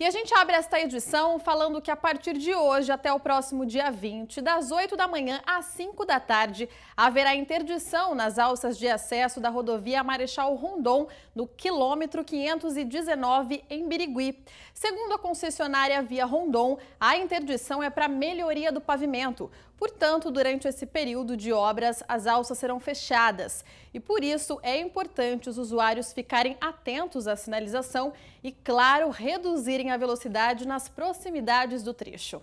E a gente abre esta edição falando que a partir de hoje até o próximo dia 20, das 8 da manhã às 5 da tarde, haverá interdição nas alças de acesso da rodovia Marechal Rondon, no quilômetro 519, em Birigui. Segundo a concessionária Via Rondon, a interdição é para melhoria do pavimento. Portanto, durante esse período de obras, as alças serão fechadas. E por isso é importante os usuários ficarem atentos à sinalização e, claro, reduzirem a velocidade nas proximidades do trecho.